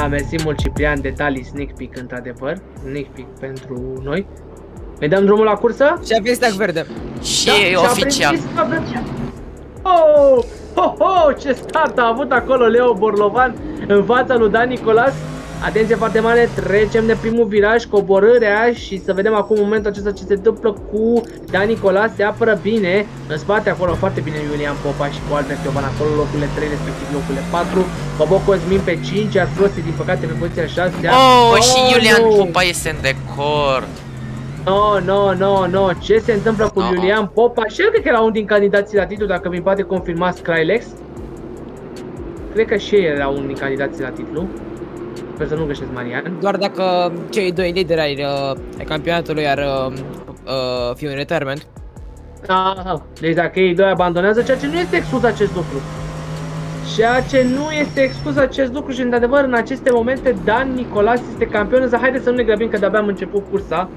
Da, mersi mult, Ciprian, detalii, sneak peek, într-adevăr, sneak peek pentru noi. Vedeam drumul la cursă? Și a prins steag verde. Și da, oficial. Oh, oh, oh, ce start a avut acolo Leo Borlovan în fața lui Dan Nicolas. Atenție foarte mare, trecem de primul viraj, coborârea și să vedem acum momentul acesta ce se întâmplă cu Dan Nicolas. Se apără bine, în spate acolo foarte bine Iulian Popa și cu Albert Iovan acolo, locurile 3 respectiv locurile 4. Boboc Cosmin pe 5, iar Frosty din păcate pe poziția 6. Oh, și Iulian Popa este în decor. No, no, no, no, ce se întâmplă cu Iulian Popa? Și el cred că era unul din candidații la titlu, dacă mi poate confirma Skylex. Cred că și el era unul din candidații la titlu. Sper să nu greșesc, Marian. Doar dacă cei doi lideri ai campionatului ar fi un retirement. Aha, deci dacă ei doi abandonează, ceea ce nu este excuz acest lucru. Ceea ce nu este excuz acest lucru și, într-adevăr, în aceste momente Dan Nicolas este campion, însă haideți să nu ne grăbim că de-abia am început cursa.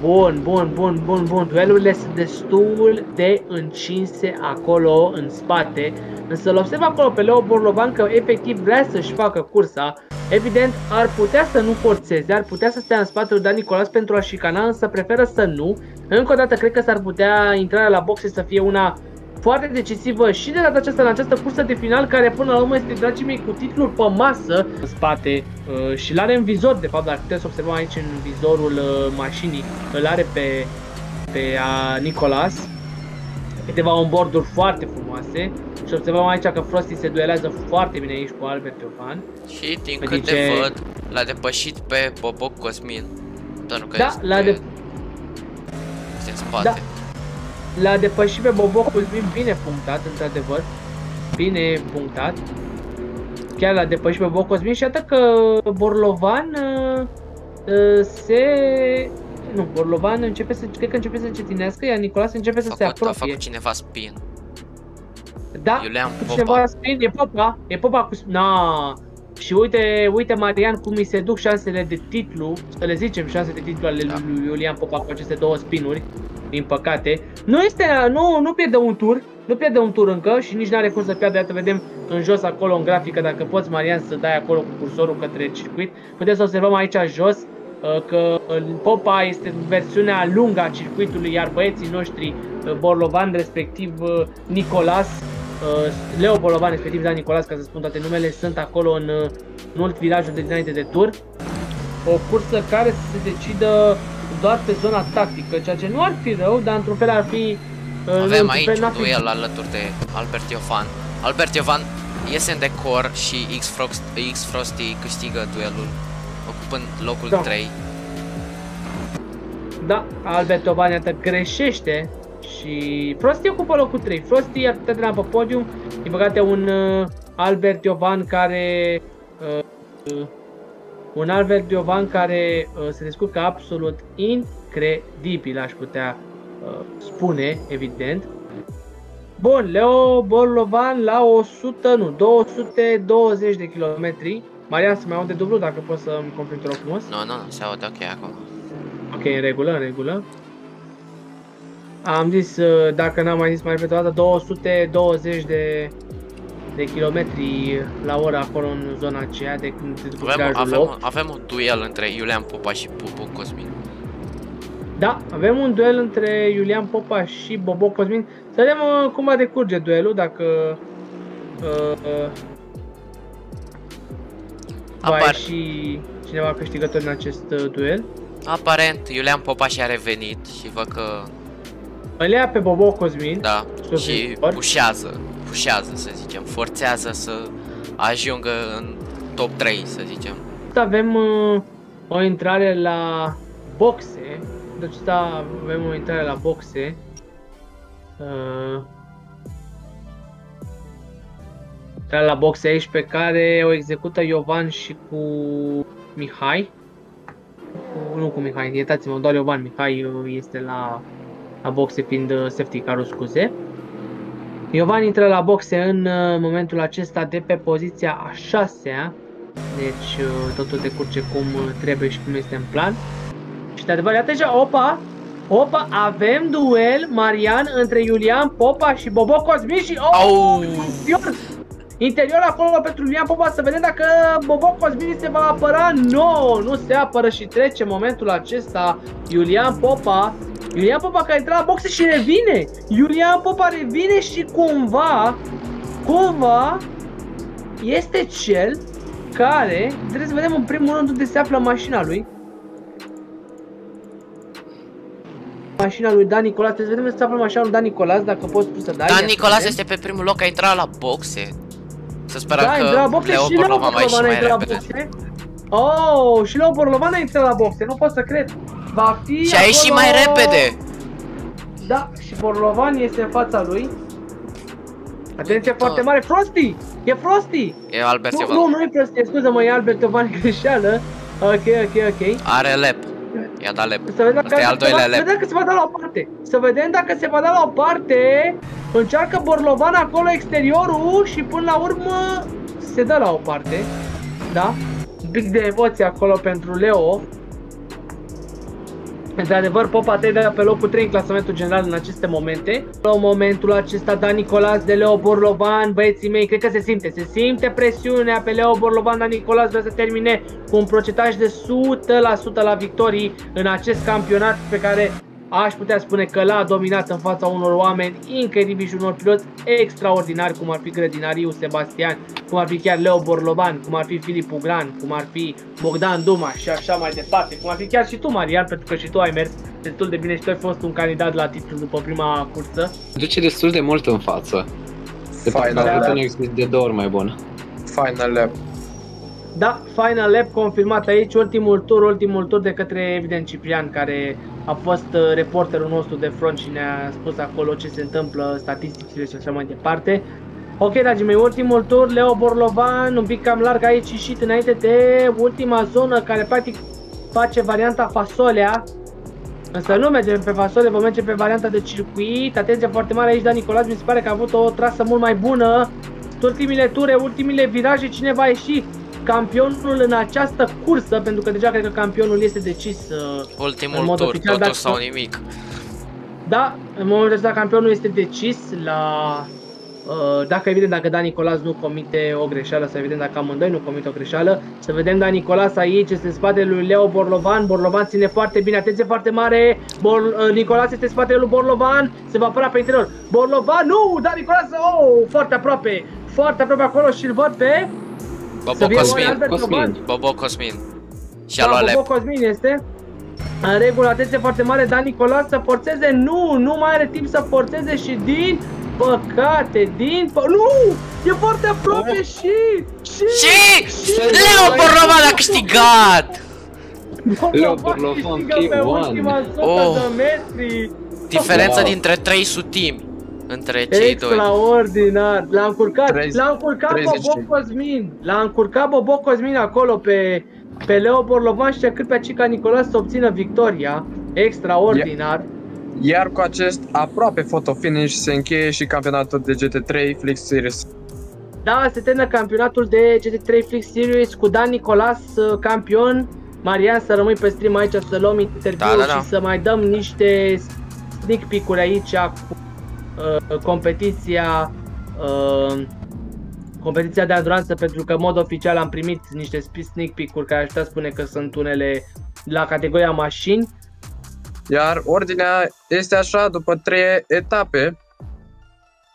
Bun, bun, bun, bun, bun, duelurile sunt destul de încinse acolo în spate. Însă îl observ acolo pe Leo Borlovan că efectiv vrea să-și facă cursa. Evident ar putea să nu forțeze, ar putea să stea în spatele lui Dan Nicolas pentru a șicana, însă preferă să nu. Încă o dată cred că s-ar putea intrarea la boxe să fie una foarte decisivă și de data aceasta în această cursă de final, care până la urmă este, dragii mei, cu titlul pe masă în spate și l-are în vizor, de fapt, dar puteți să observăm aici în vizorul mașinii, îl are pe Nicolas, câteva onboard-uri foarte frumoase și observăm aici că Frosty se duelează foarte bine aici cu Albert Iovan. Și din câte văd, l-a depășit pe Boboc Cosmin, pentru că da, este în spate. Da. L-a depășit pe Boboc Cosmin, bine punctat, într-adevăr, bine punctat. Chiar l-a depășit pe Boboc Cosmin și atât că Borlovan Borlovan începe să, cred că începe să încetinească, iar Nicolas începe să se apropie. A făcut cineva spin. Da, Iulian Popa. Cineva spin, e Popa cu spin. Na. Și uite Marian cum îi se duc șansele de titlu, să le zicem șanse de titlu ale lui Iulian Popa cu aceste două spinuri. Din păcate, nu pierde un tur, nu pierde un tur încă și nici n-are cum să pierde, iată vedem în jos acolo în grafică, dacă poți, Marian, să dai acolo cu cursorul către circuit, puteți să observăm aici jos că Popa este versiunea lungă a circuitului, iar băieții noștri Borlovan, respectiv Nicolas, Leo Borlovan, respectiv Dan Nicolas, ca să spun toate numele, sunt acolo în mult virajul de dinainte de tur. O cursă care să se decidă doar pe zona tactică, ceea ce nu ar fi rău, dar într-un fel ar fi... Avem aici un duel alături de Albert Iovan. Albert Iovan iese în decor și X-Frosty câștigă duelul, ocupând locul 3. Da, Albert Iovan, iată, greșește și Frosty ocupă locul 3. Frosty, iată, trebuie pe podium. Din păcate, un Albert Iovan care... Un Albert Iovan care se descurcă absolut incredibil, aș putea spune, evident. Bun, Leo Borlovan la 220 de kilometri. Marian, să mai aude dublu, dacă poți să-mi confirmi, te rog frumos. Nu, se aude ok acum. Ok, în regulă, în regulă. Am zis, dacă n-am mai zis mai repede o dată, 220 de kilometri la ora acolo în zona aceea de când se ducă virajul 8. Avem un duel între Iulian Popa și Boboc Cosmin. Da, avem un duel între Iulian Popa și Boboc Cosmin. Să vedem cum va decurge duelul, dacă... Apar și cineva câștigător în acest duel. Aparent, Iulian Popa și-a revenit și văd că... Îl ia pe Boboc Cosmin. Da, și pușează. Să zicem, forțează să ajungă în top 3, să zicem. Avem o intrare la boxe, deci avem o intrare la boxe. Intrarea la boxe aici pe care o execută Iovan și cu Mihai. Nu cu Mihai, iertați-mă, doar Iovan, Mihai este la boxe fiind safety car-ul, scuze. Iovan intră la boxe în momentul acesta de pe poziția a 6-a, deci totul decurge cum trebuie și cum este în plan. Și de adevărat, iată, opa, Popa, avem duel, Marian, între Iulian Popa și Boboc Cosmin și... Oh, interior, interior acolo pentru Iulian Popa, să vedem dacă Boboc Cosmin se va apăra. No, nu se apără și trece momentul acesta Iulian Popa. Iulian Popa care intră la boxe și revine. Iulian Popa revine și cumva este cel care, trebuie să vedem în primul rând unde se află mașina lui. Mașina lui Dan Nicolas, trebuie să vedem unde se află mașina lui Dan Nicolas, dacă poți tu să dai. Dan Nicolas este pe primul loc, a intrat la boxe. Să sperăm că Leo Borlovan va ieși mai repede. Oh, și Leo Borlovan a intrat la boxe, nu pot să cred. Va fi și a ieșit mai repede. Da, și Borlovan este în fața lui. Atenție foarte mare, Frosty! E Frosty! E Albert Iovan. Nu, nu e Frosty, scuze-mă, e Albert Iovan, greșeală. Ok, ok, ok. Are lap. I-a dat lap. Să vedem dacă se va da la o parte. Să vedem dacă se va da la o parte. Încearcă Borlovan acolo exteriorul și până la urmă se dă la o parte. Da? Un pic de emoție acolo pentru Leo. Într-adevăr, Popa trebuie pe locul 3 în clasamentul general în aceste momente. În momentul acesta, Dan Nicolas de Leo Borlovan, băieții mei, cred că se simte presiunea pe Leo Borlovan. Dan Nicolas vrea să termine cu un procentaj de 100% la victorii în acest campionat pe care aș putea spune că l-a dominat în fața unor oameni incredibili și unor piloți extraordinari, cum ar fi Grădinariu, Sebastian, cum ar fi chiar Leo Borlovan, cum ar fi Filip Ogran, cum ar fi Bogdan Duma și așa mai departe, cum ar fi chiar și tu, Marian, pentru că și tu ai mers destul de bine și tu ai fost un candidat la titlu după prima cursă. Duce destul de mult în față. Se pare că a avut un de 2 ori mai bun. Final lap. Da, final lap confirmat aici, ultimul tur de către, evident, Ciprian, care a fost reporterul nostru de front și ne-a spus acolo ce se întâmplă, statisticile și așa mai departe. Ok, dragii mei, ultimul tur, Leo Borlovan, un pic cam larg aici ieșit înainte de ultima zonă care practic face varianta fasolea. Însă nu mergem pe fasole, vom merge pe varianta de circuit. Atenție foarte mare aici, Dan Nicolas, mi se pare că a avut o trasă mult mai bună. Ultimile ture, ultimile viraje, cine va ieși campionul în această cursă, pentru că deja cred că campionul este decis. Ultimul tur, totul sau nimic. Da, în momentul acesta campionul este decis la... dacă evident dacă Dan Nicolas nu comite o greșeală, să vedem dacă amândoi nu comite o greșeală. Să vedem Dan Nicolas aici, este în spatele lui Leo Borlovan. Borlovan ține foarte bine, atenție foarte mare. Nicolas este în spatele lui Borlovan, se va apăra pe interior. Borlovan, nu, Dan Nicolas, oh, foarte aproape acolo și îl văd pe... Boboc Cosmin. Și a luat Boboc Cosmin este în regulă, atenție foarte mare, Dan Nicolas să forțeze, nu mai are timp să forțeze și din păcate, nu, e foarte aproape și Leo Borlovan a câștigat! Leo Borlovan pe ultima 100 de metri. Diferența dintre 3 sutimi între cei doi. Extraordinar! L-a încurcat, Boboc Cosmin! L-a încurcat Boboc Cosmin acolo pe Leo Borlovan și a cât pe Cica Nicolas să obțină victoria. Extraordinar! Iar cu acest aproape photo finish se încheie și campionatul de GT3 Flix Series. Da, se termină campionatul de GT3 Flix Series cu Dan Nicolas campion. Marian, să rămâi pe stream aici, să luăm interviul și să mai dăm niște sneak pick-uri aici cu competiția de anduranță, pentru că în mod oficial am primit niște sneak peek-uri care aș putea spune că sunt unele la categoria mașini. Iar ordinea este așa, după 3 etape.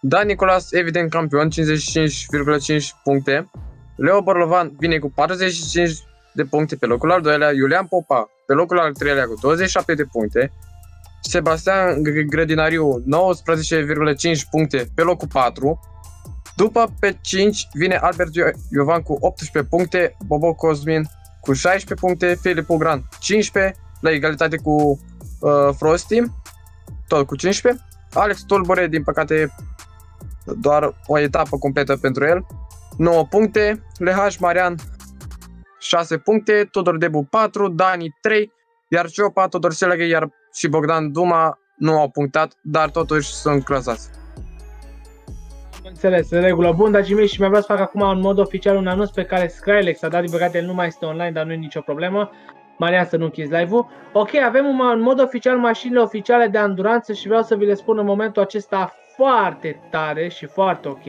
Dan Nicolas, evident campion, 55,5 puncte. Leo Borlovan vine cu 45 de puncte pe locul al doilea, Iulian Popa pe locul al treilea cu 27 de puncte. Sebastian Grădinariu, 19,5 puncte pe locul 4. După pe 5 vine Albert Iovan cu 18 puncte, Boboc Cosmin cu 16 puncte, Filip Ogran 15, la egalitate cu Frosty, tot cu 15. Alex Tolbore, din păcate doar o etapă completă pentru el, 9 puncte, Lehaj Marian 6 puncte, Tudor Debu 4, Dani 3, iar Ciopa, Tudor Selig, iar și Bogdan Duma nu au punctat, dar totuși sunt clasați. Înțeles, în regulă. Bun, dragii mei, și mi-a vrut să fac acum în mod oficial un anunț pe care Skylex a dat, din păcate el nu mai este online, dar nu e nicio problemă. Marian, să nu închizi live-ul. Ok, avem în mod oficial mașinile oficiale de anduranță și vreau să vi le spun în momentul acesta foarte tare și foarte ok.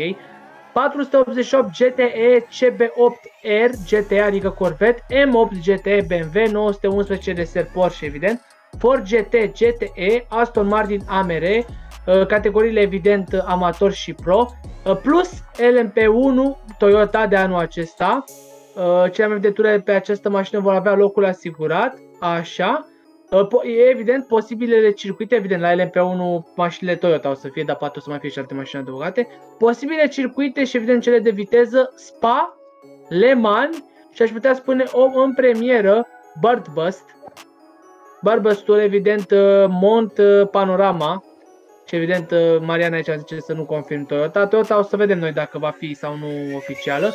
488 GTE CB8R GTE, adică Corvette, M8 GTE BMW, 911 de Ser Porsche, evident, Ford GT GTE, Aston Martin AMR, categoriile evident amator și pro, plus LMP1 Toyota de anul acesta. Cele mai multe ture pe această mașină vor avea locul asigurat, așa. Evident, posibilele circuite, evident, la LMP1 mașinile Toyota o să fie, dar poate o să mai fie și alte mașini adăugate. Posibile circuite și evident cele de viteză, Spa, Le Mans și aș putea spune o în premieră, Birdbust-ul, evident, Mont Panorama. Și evident, Marian aici zice să nu confirm Toyota. Toyota o să vedem noi dacă va fi sau nu oficială.